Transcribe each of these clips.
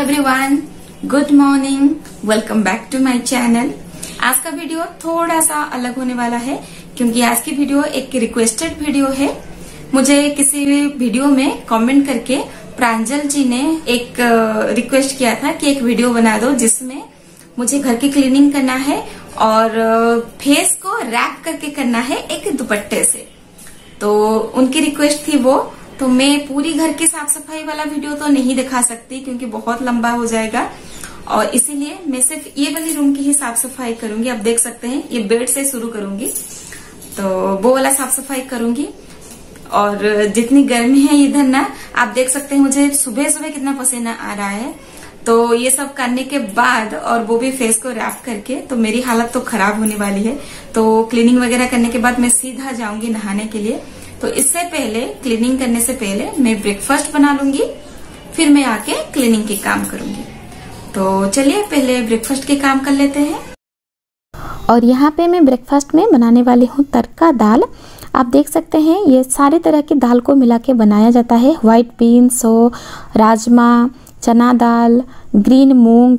Everyone, good morning, welcome back to my channel. आज का video थोड़ा सा अलग होने वाला है क्योंकि आज की वीडियो एक रिक्वेस्टेड वीडियो है। मुझे किसी वीडियो में कमेंट करके प्रांजल जी ने एक रिक्वेस्ट किया था कि एक वीडियो बना दो जिसमें मुझे घर की क्लीनिंग करना है और फेस को रैप करके करना है एक दुपट्टे से। तो उनकी रिक्वेस्ट थी वो, तो मैं पूरी घर की साफ सफाई वाला वीडियो तो नहीं दिखा सकती क्योंकि बहुत लंबा हो जाएगा और इसीलिए मैं सिर्फ ये वाली रूम की ही साफ सफाई करूंगी। आप देख सकते हैं ये बेड से शुरू करूंगी, तो वो वाला साफ सफाई करूंगी। और जितनी गर्मी है इधर ना, आप देख सकते हैं मुझे सुबह सुबह कितना पसीना आ रहा है। तो ये सब करने के बाद और वो भी फेस को रैप करके, तो मेरी हालत तो खराब होने वाली है। तो क्लीनिंग वगैरह करने के बाद मैं सीधा जाऊंगी नहाने के लिए। तो इससे पहले, क्लीनिंग करने से पहले मैं ब्रेकफास्ट बना लूंगी, फिर मैं आके क्लीनिंग के काम करूंगी। तो चलिए पहले ब्रेकफास्ट के काम कर लेते हैं। और यहाँ पे मैं ब्रेकफास्ट में बनाने वाली हूँ तड़का दाल। आप देख सकते हैं ये सारे तरह की दाल को मिला के बनाया जाता है। वाइट बीन्स हो, राजमा, चना दाल, ग्रीन मूंग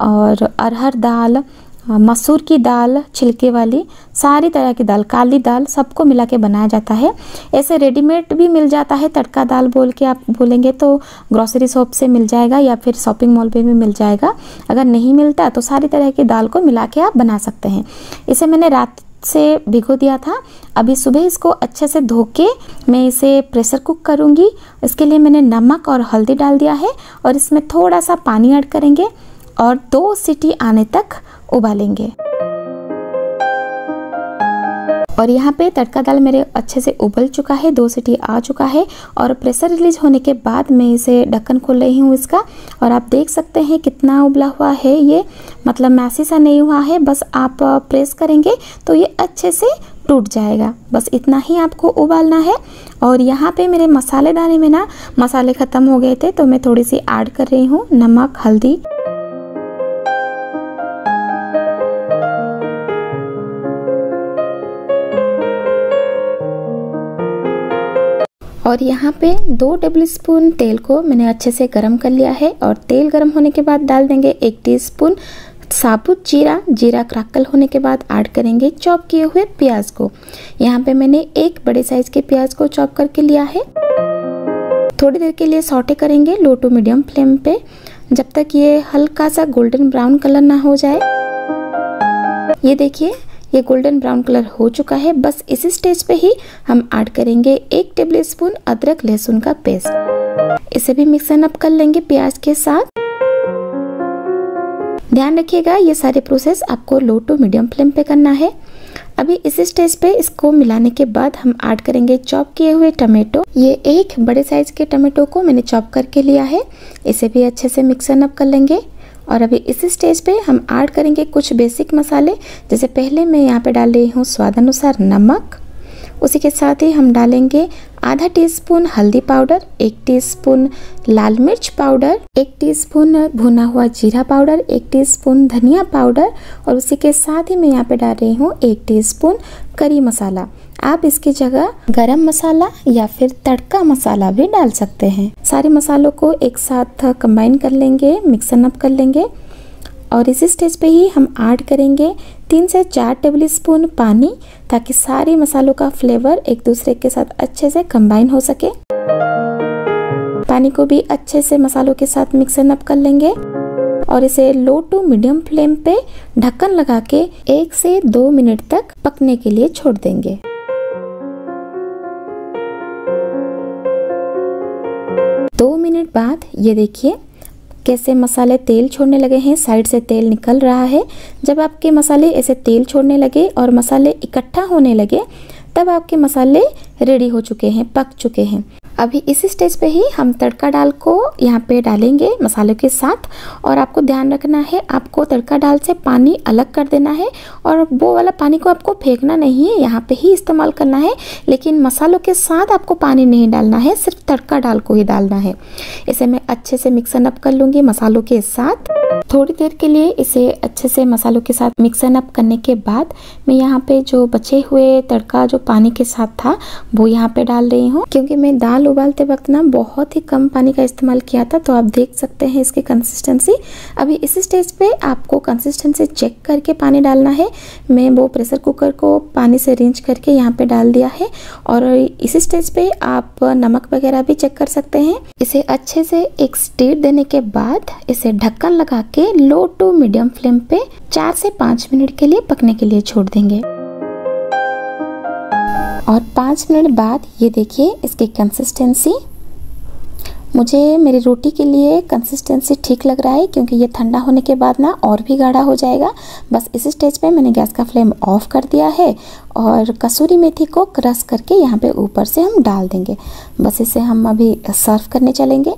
और अरहर दाल, मसूर की दाल, छिलके वाली, सारी तरह की दाल, काली दाल, सबको मिला के बनाया जाता है। ऐसे रेडीमेड भी मिल जाता है तड़का दाल बोल के, आप बोलेंगे तो ग्रोसरी शॉप से मिल जाएगा या फिर शॉपिंग मॉल पे भी मिल जाएगा। अगर नहीं मिलता तो सारी तरह की दाल को मिला के आप बना सकते हैं। इसे मैंने रात से भिगो दिया था, अभी सुबह इसको अच्छे से धो के मैं इसे प्रेशर कुक करूँगी। इसके लिए मैंने नमक और हल्दी डाल दिया है और इसमें थोड़ा सा पानी ऐड करेंगे और 2 सीटी आने तक उबालेंगे। और यहाँ पे तड़का दाल मेरे अच्छे से उबल चुका है, 2 सीटी आ चुका है और प्रेशर रिलीज होने के बाद मैं इसे ढक्कन खोल रही हूँ इसका। और आप देख सकते हैं कितना उबला हुआ है ये, मतलब मैसी सा नहीं हुआ है। बस आप प्रेस करेंगे तो ये अच्छे से टूट जाएगा, बस इतना ही आपको उबालना है। और यहाँ पे मेरे मसालेदाने में ना मसाले ख़त्म हो गए थे, तो मैं थोड़ी सी ऐड कर रही हूँ नमक हल्दी। और यहाँ पे 2 टेबलस्पून तेल को मैंने अच्छे से गरम कर लिया है और तेल गरम होने के बाद डाल देंगे 1 टीस्पून साबुत जीरा। जीरा क्रैकल होने के बाद ऐड करेंगे चॉप किए हुए प्याज को। यहाँ पे मैंने एक बड़े साइज के प्याज को चॉप करके लिया है। थोड़ी देर के लिए सौटे करेंगे लो टू मीडियम फ्लेम पे, जब तक ये हल्का सा गोल्डन ब्राउन कलर ना हो जाए। ये देखिए ये गोल्डन ब्राउन कलर हो चुका है। बस इसी स्टेज पे ही हम ऐड करेंगे 1 टेबलस्पून अदरक लहसुन का पेस्ट। इसे भी मिक्सन अप कर लेंगे प्याज के साथ। ध्यान रखिएगा ये सारे प्रोसेस आपको लो टू मीडियम फ्लेम पे करना है। अभी इसी स्टेज पे इसको मिलाने के बाद हम ऐड करेंगे चॉप किए हुए टमाटो। ये एक बड़े साइज के टमाटो को मैंने चॉप करके लिया है, इसे भी अच्छे से मिक्सन अप कर लेंगे। और अभी इसी स्टेज पे हम ऐड करेंगे कुछ बेसिक मसाले, जैसे पहले मैं यहाँ पे डाल रही हूँ स्वाद अनुसार नमक, उसी के साथ ही हम डालेंगे आधा टीस्पून हल्दी पाउडर, 1 टीस्पून लाल मिर्च पाउडर, 1 टीस्पून भुना हुआ जीरा पाउडर, 1 टीस्पून धनिया पाउडर और उसी के साथ ही मैं यहाँ पे डाल रही हूँ 1 टीस्पून करी मसाला। आप इसकी जगह गरम मसाला या फिर तड़का मसाला भी डाल सकते हैं। सारे मसालों को एक साथ कंबाइन कर लेंगे, मिक्सन अप कर लेंगे। और इसी स्टेज पे ही हम ऐड करेंगे 3 से 4 टेबलस्पून पानी, ताकि सारे मसालों का फ्लेवर एक दूसरे के साथ अच्छे से कंबाइन हो सके। पानी को भी अच्छे से मसालों के साथ मिक्सन अप कर लेंगे और इसे लो टू मीडियम फ्लेम पे ढक्कन लगा के 1 से 2 मिनट तक पकने के लिए छोड़ देंगे। मिनट बाद ये देखिए कैसे मसाले तेल छोड़ने लगे हैं, साइड से तेल निकल रहा है। जब आपके मसाले ऐसे तेल छोड़ने लगे और मसाले इकट्ठा होने लगे, तब आपके मसाले रेडी हो चुके हैं, पक चुके हैं। अभी इसी स्टेज पे ही हम तड़का दाल को यहाँ पे डालेंगे मसालों के साथ। और आपको ध्यान रखना है, आपको तड़का दाल से पानी अलग कर देना है और वो वाला पानी को आपको फेंकना नहीं है, यहाँ पे ही इस्तेमाल करना है। लेकिन मसालों के साथ आपको पानी नहीं डालना है, सिर्फ तड़का दाल को ही डालना है। इसे मैं अच्छे से मिक्सन अप कर लूँगी मसालों के साथ। थोड़ी देर के लिए इसे अच्छे से मसालों के साथ मिक्सन अप करने के बाद मैं यहाँ पे जो बचे हुए तड़का जो पानी के साथ था वो यहाँ पे डाल रही हूँ, क्योंकि मैं दाल उबालते वक्त ना बहुत ही कम पानी का इस्तेमाल किया था। तो आप देख सकते हैं इसकी कंसिस्टेंसी। अभी इस स्टेज पे आपको कंसिस्टेंसी चेक करके पानी डालना है। मैं वो प्रेशर कुकर को पानी से रिंच करके यहाँ पे डाल दिया है और इस स्टेज पे आप नमक वगैरह भी चेक कर सकते हैं। इसे अच्छे से एक स्टीर देने के बाद इसे ढक्कन लगा के लो टू मीडियम फ्लेम पे 4 से 5 मिनट के लिए पकने के लिए छोड़ देंगे और 5 मिनट बाद ये देखिए इसकी कंसिस्टेंसी। मुझे मेरी रोटी के लिए कंसिस्टेंसी ठीक लग रहा है, क्योंकि ये ठंडा होने के बाद ना और भी गाढ़ा हो जाएगा। बस इस स्टेज पे मैंने गैस का फ्लेम ऑफ कर दिया है और कसूरी मेथी को क्रश करके यहाँ पे ऊपर से हम डाल देंगे। बस इसे हम अभी सर्व करने चलेंगे।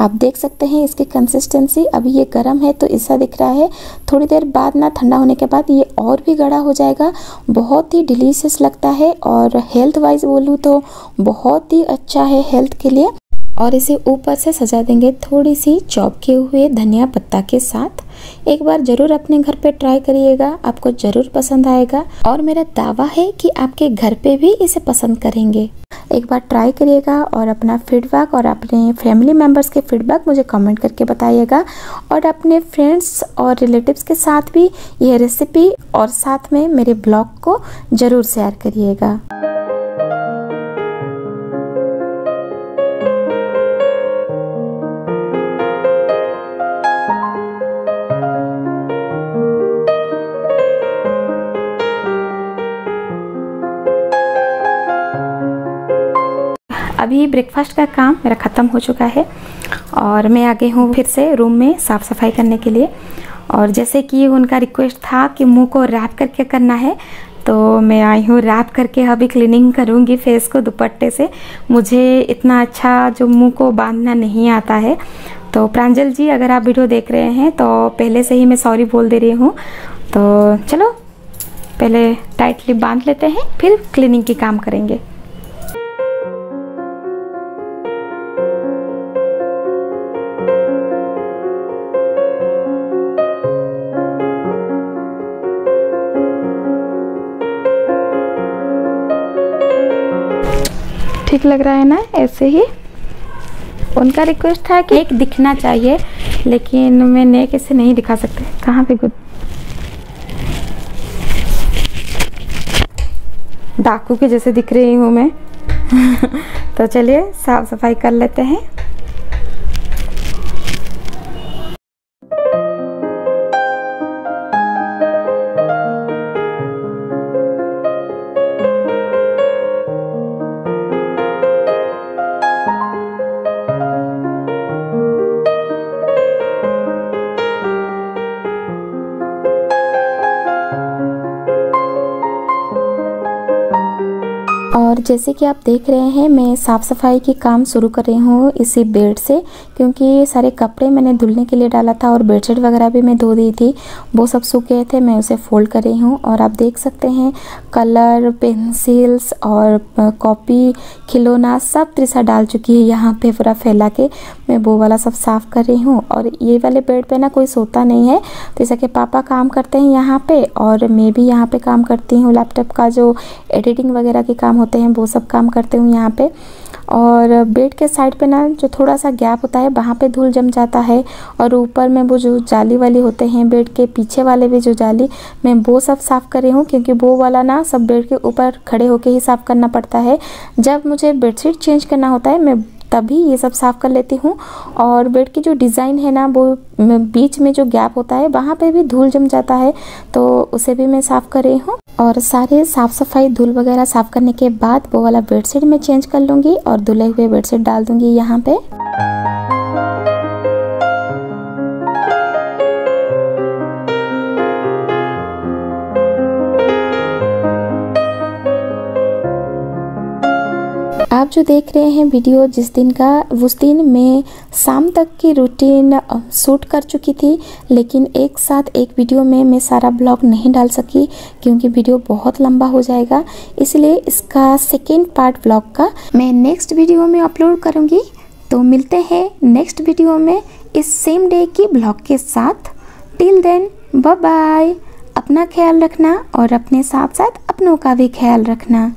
आप देख सकते हैं इसकी कंसिस्टेंसी। अभी ये गर्म है तो ऐसा दिख रहा है, थोड़ी देर बाद ना ठंडा होने के बाद ये और भी गाढ़ा हो जाएगा। बहुत ही डिलीशियस लगता है और हेल्थ वाइज बोलूँ तो बहुत ही अच्छा है हेल्थ के लिए। और इसे ऊपर से सजा देंगे थोड़ी सी चॉप किए हुए धनिया पत्ता के साथ। एक बार ज़रूर अपने घर पे ट्राई करिएगा, आपको ज़रूर पसंद आएगा और मेरा दावा है कि आपके घर पे भी इसे पसंद करेंगे। एक बार ट्राई करिएगा और अपना फीडबैक और अपने फैमिली मेम्बर्स के फीडबैक मुझे कमेंट करके बताइएगा। और अपने फ्रेंड्स और रिलेटिव्स के साथ भी यह रेसिपी और साथ में मेरे ब्लॉग को ज़रूर शेयर करिएगा। अभी ब्रेकफास्ट का काम मेरा ख़त्म हो चुका है और मैं आ गई हूँ फिर से रूम में साफ़ सफाई करने के लिए। और जैसे कि उनका रिक्वेस्ट था कि मुंह को रैप करके करना है, तो मैं आई हूँ रैप करके। अभी क्लीनिंग करूँगी फेस को दुपट्टे से। मुझे इतना अच्छा जो मुंह को बांधना नहीं आता है। तो प्रांजल जी अगर आप वीडियो देख रहे हैं तो पहले से ही मैं सॉरी बोल दे रही हूँ। तो चलो पहले टाइटली बांध लेते हैं, फिर क्लीनिंग की काम करेंगे। ठीक लग रहा है ना? ऐसे ही उनका रिक्वेस्ट था कि एक दिखना चाहिए, लेकिन मैं नेक ऐसे नहीं दिखा सकते। कहाँ पे गुड डाकू के जैसे दिख रही हूँ मैं। तो चलिए साफ सफाई कर लेते हैं। और जैसे कि आप देख रहे हैं मैं साफ़ सफाई की काम शुरू कर रही हूँ इसी बेड से, क्योंकि सारे कपड़े मैंने धुलने के लिए डाला था और बेडशीट वगैरह भी मैं धो दी थी, वो सब सूख गए थे। मैं उसे फोल्ड कर रही हूँ और आप देख सकते हैं कलर, पेंसिल्स और कॉपी, खिलौना सब त्रिशा डाल चुकी है यहाँ पे पूरा फैला के। मैं वो वाला सब साफ़ कर रही हूँ। और ये वाले बेड पर ना कोई सोता नहीं है, त्रिशा के पापा काम करते हैं यहाँ पर और मैं भी यहाँ पर काम करती हूँ। लैपटॉप का जो एडिटिंग वगैरह के काम होते हैं वो सब काम करते हूँ यहाँ पे। और बेड के साइड पे ना जो थोड़ा सा गैप होता है वहाँ पे धूल जम जाता है। और ऊपर में वो जो जाली वाले होते हैं बेड के पीछे वाले भी जो जाली, मैं वो सब साफ़ कर रही हूँ, क्योंकि वो वाला ना सब बेड के ऊपर खड़े होके ही साफ़ करना पड़ता है। जब मुझे बेडशीट चेंज करना होता है मैं तभी ये सब साफ़ कर लेती हूँ। और बेड की जो डिज़ाइन है ना वो बीच में जो गैप होता है वहाँ पे भी धूल जम जाता है, तो उसे भी मैं साफ़ कर रही हूँ। और सारे साफ़ सफाई धूल वगैरह साफ़ करने के बाद वो वाला बेडशीट मैं चेंज कर लूँगी और धुले हुए बेडशीट डाल दूँगी यहाँ पे। आप जो देख रहे हैं वीडियो जिस दिन का, उस दिन मैं शाम तक की रूटीन शूट कर चुकी थी, लेकिन एक साथ एक वीडियो में मैं सारा ब्लॉग नहीं डाल सकी, क्योंकि वीडियो बहुत लंबा हो जाएगा। इसलिए इसका सेकेंड पार्ट ब्लॉग का मैं नेक्स्ट वीडियो में अपलोड करूँगी। तो मिलते हैं नेक्स्ट वीडियो में इस सेम डे की ब्लॉग के साथ। Till then bye bye. अपना ख्याल रखना और अपने साथ साथ अपनों का भी ख्याल रखना।